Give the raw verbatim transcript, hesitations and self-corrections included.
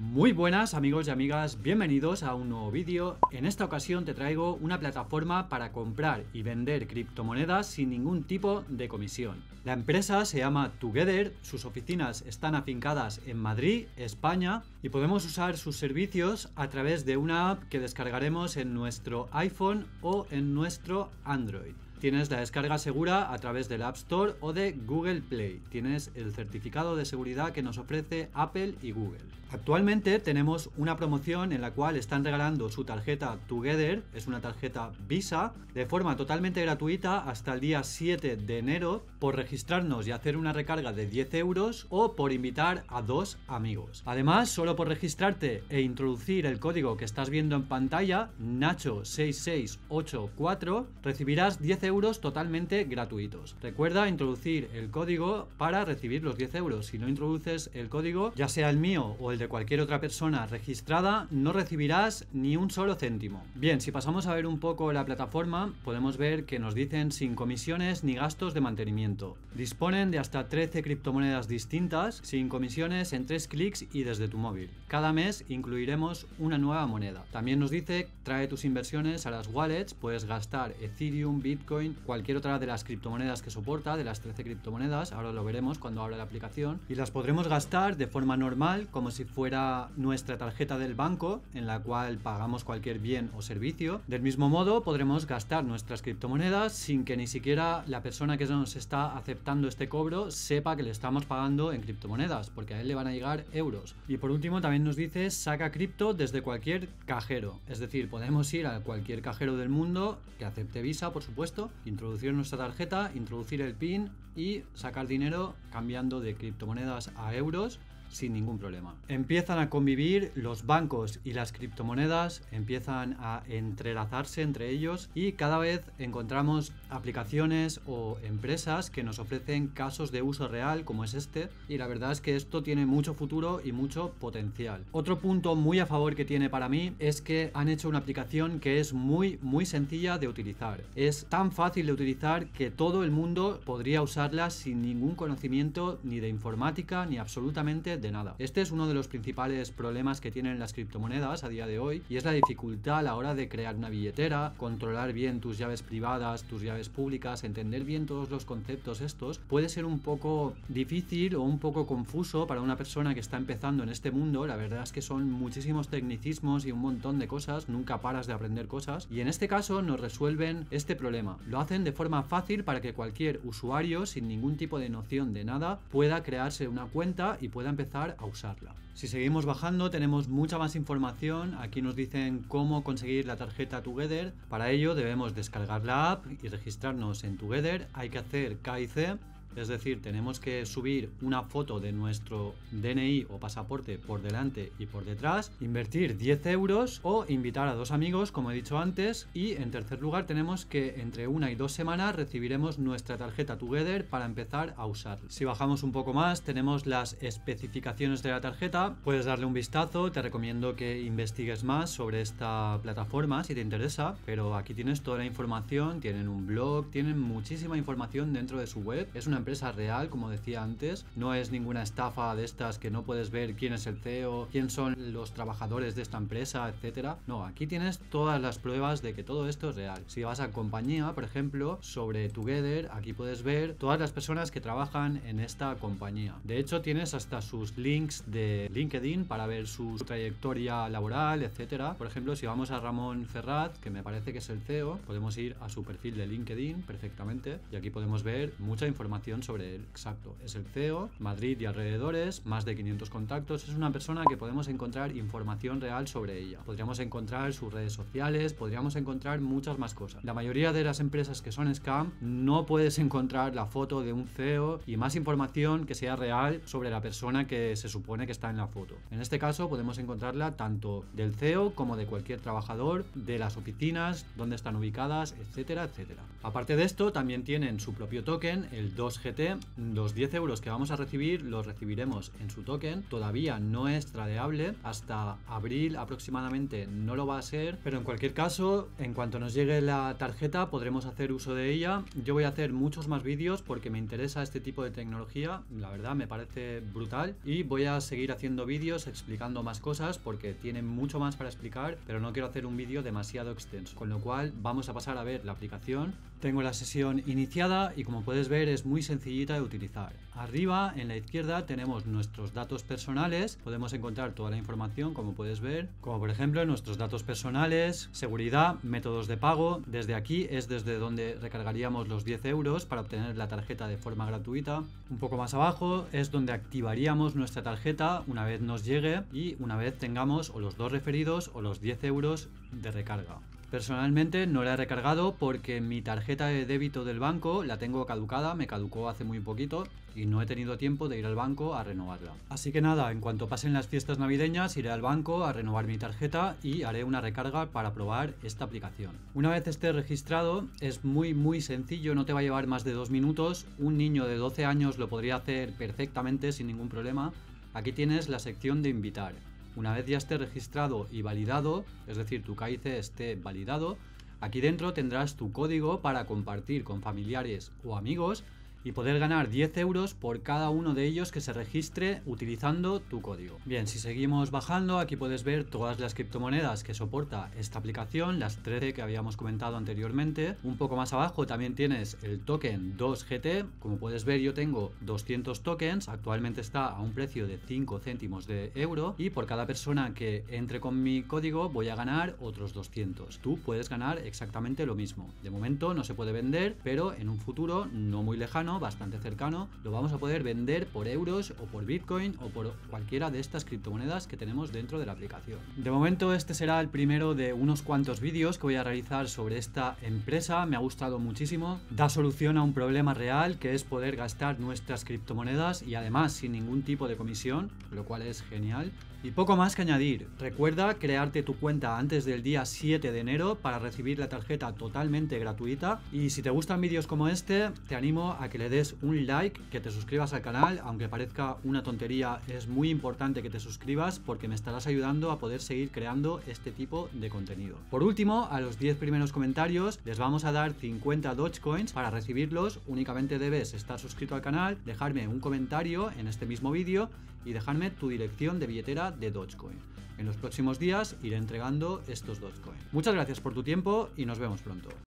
Muy buenas amigos y amigas, bienvenidos a un nuevo vídeo. En esta ocasión te traigo una plataforma para comprar y vender criptomonedas sin ningún tipo de comisión. La empresa se llama two gether, sus oficinas están afincadas en Madrid, España, y podemos usar sus servicios a través de una app que descargaremos en nuestro iPhone o en nuestro Android. Tienes la descarga segura a través del App Store o de Google Play. Tienes el certificado de seguridad que nos ofrece Apple y Google. Actualmente tenemos una promoción en la cual están regalando su tarjeta two gether, es una tarjeta Visa, de forma totalmente gratuita hasta el día siete de enero por registrarnos y hacer una recarga de diez euros o por invitar a dos amigos. Además, solo por registrarte e introducir el código que estás viendo en pantalla, Nacho seis seis ocho cuatro, recibirás diez euros totalmente gratuitos. Recuerda introducir el código para recibir los diez euros. Si no introduces el código, ya sea el mío o el de cualquier otra persona registrada, no recibirás ni un solo céntimo. Bien, si pasamos a ver un poco la plataforma, podemos ver que nos dicen sin comisiones ni gastos de mantenimiento. Disponen de hasta trece criptomonedas distintas, sin comisiones, en tres clics y desde tu móvil. Cada mes incluiremos una nueva moneda. También nos dice trae tus inversiones a las wallets, puedes gastar Ethereum, Bitcoin, cualquier otra de las criptomonedas que soporta, de las trece criptomonedas, ahora lo veremos cuando abra la aplicación, y las podremos gastar de forma normal, como si fuera nuestra tarjeta del banco, en la cual pagamos cualquier bien o servicio. Del mismo modo, podremos gastar nuestras criptomonedas sin que ni siquiera la persona que nos está aceptando este cobro sepa que le estamos pagando en criptomonedas, porque a él le van a llegar euros. Y por último, también nos dice saca cripto desde cualquier cajero, es decir, podemos ir a cualquier cajero del mundo que acepte Visa, por supuesto, introducir nuestra tarjeta, introducir el PIN y sacar dinero cambiando de criptomonedas a euros sin ningún problema. Empiezan a convivir los bancos y las criptomonedas, empiezan a entrelazarse entre ellos y cada vez encontramos aplicaciones o empresas que nos ofrecen casos de uso real como es este, y la verdad es que esto tiene mucho futuro y mucho potencial. Otro punto muy a favor que tiene para mí es que han hecho una aplicación que es muy muy sencilla de utilizar. Es tan fácil de utilizar que todo el mundo podría usarla sin ningún conocimiento ni de informática ni absolutamente de nada. Este es uno de los principales problemas que tienen las criptomonedas a día de hoy, y es la dificultad a la hora de crear una billetera, controlar bien tus llaves privadas, tus llaves públicas, entender bien todos los conceptos estos. Puede ser un poco difícil o un poco confuso para una persona que está empezando en este mundo. La verdad es que son muchísimos tecnicismos y un montón de cosas, nunca paras de aprender cosas, y en este caso nos resuelven este problema. Lo hacen de forma fácil para que cualquier usuario sin ningún tipo de noción de nada pueda crearse una cuenta y pueda empezar a usarla. Si seguimos bajando, tenemos mucha más información. Aquí nos dicen cómo conseguir la tarjeta two gether. Para ello debemos descargar la app y registrarnos en two gether. Hay que hacer K Y C, es decir, tenemos que subir una foto de nuestro D N I o pasaporte por delante y por detrás, invertir diez euros o invitar a dos amigos, como he dicho antes, y en tercer lugar tenemos que entre una y dos semanas recibiremos nuestra tarjeta two gether para empezar a usarla. Si bajamos un poco más, tenemos las especificaciones de la tarjeta, puedes darle un vistazo, te recomiendo que investigues más sobre esta plataforma si te interesa, pero aquí tienes toda la información, tienen un blog, tienen muchísima información dentro de su web, es una empresa real, como decía antes, no es ninguna estafa de estas que no puedes ver quién es el C E O, quién son los trabajadores de esta empresa, etcétera. No, aquí tienes todas las pruebas de que todo esto es real. Si vas a compañía, por ejemplo, sobre two gether, aquí puedes ver todas las personas que trabajan en esta compañía. De hecho, tienes hasta sus links de LinkedIn para ver su trayectoria laboral, etcétera. Por ejemplo, si vamos a Ramón Ferraz, que me parece que es el C E O, podemos ir a su perfil de LinkedIn perfectamente y aquí podemos ver mucha información sobre él. Exacto, es el C E O, Madrid y alrededores, más de quinientos contactos, es una persona que podemos encontrar información real sobre ella, podríamos encontrar sus redes sociales, podríamos encontrar muchas más cosas. La mayoría de las empresas que son scam no puedes encontrar la foto de un C E O y más información que sea real sobre la persona que se supone que está en la foto. En este caso podemos encontrarla tanto del C E O como de cualquier trabajador, de las oficinas, dónde están ubicadas, etcétera, etcétera. Aparte de esto, también tienen su propio token, el dos dos G T, los diez euros que vamos a recibir los recibiremos en su token. Todavía no es tradeable, hasta abril aproximadamente no lo va a ser, pero en cualquier caso, en cuanto nos llegue la tarjeta podremos hacer uso de ella. Yo voy a hacer muchos más vídeos porque me interesa este tipo de tecnología, la verdad me parece brutal, y voy a seguir haciendo vídeos explicando más cosas porque tienen mucho más para explicar, pero no quiero hacer un vídeo demasiado extenso, con lo cual vamos a pasar a ver la aplicación. Tengo la sesión iniciada y como puedes ver es muy sencillita de utilizar. Arriba en la izquierda tenemos nuestros datos personales, podemos encontrar toda la información como puedes ver, como por ejemplo nuestros datos personales, seguridad, métodos de pago. Desde aquí es desde donde recargaríamos los diez euros para obtener la tarjeta de forma gratuita. Un poco más abajo es donde activaríamos nuestra tarjeta una vez nos llegue y una vez tengamos o los dos referidos o los diez euros de recarga. Personalmente no la he recargado porque mi tarjeta de débito del banco la tengo caducada, me caducó hace muy poquito y no he tenido tiempo de ir al banco a renovarla. Así que nada, en cuanto pasen las fiestas navideñas iré al banco a renovar mi tarjeta y haré una recarga para probar esta aplicación. Una vez esté registrado es muy muy sencillo, no te va a llevar más de dos minutos, un niño de doce años lo podría hacer perfectamente sin ningún problema. Aquí tienes la sección de invitar. Una vez ya esté registrado y validado, es decir, tu K Y C esté validado, aquí dentro tendrás tu código para compartir con familiares o amigos y poder ganar diez euros por cada uno de ellos que se registre utilizando tu código. Bien, si seguimos bajando, aquí puedes ver todas las criptomonedas que soporta esta aplicación, las trece que habíamos comentado anteriormente. Un poco más abajo también tienes el token dos G T, como puedes ver yo tengo doscientos tokens, actualmente está a un precio de cinco céntimos de euro y por cada persona que entre con mi código voy a ganar otros doscientos. Tú puedes ganar exactamente lo mismo. De momento no se puede vender, pero en un futuro no muy lejano, bastante cercano, lo vamos a poder vender por euros o por Bitcoin o por cualquiera de estas criptomonedas que tenemos dentro de la aplicación. De momento este será el primero de unos cuantos vídeos que voy a realizar sobre esta empresa, me ha gustado muchísimo, da solución a un problema real que es poder gastar nuestras criptomonedas y además sin ningún tipo de comisión, lo cual es genial. Y poco más que añadir, recuerda crearte tu cuenta antes del día siete de enero para recibir la tarjeta totalmente gratuita y si te gustan vídeos como este te animo a que le des un like, que te suscribas al canal, aunque parezca una tontería es muy importante que te suscribas porque me estarás ayudando a poder seguir creando este tipo de contenido. Por último, a los diez primeros comentarios les vamos a dar cincuenta Dogecoins, para recibirlos únicamente debes estar suscrito al canal, dejarme un comentario en este mismo vídeo y dejarme tu dirección de billetera de Dogecoin. En los próximos días iré entregando estos Dogecoin. Muchas gracias por tu tiempo y nos vemos pronto.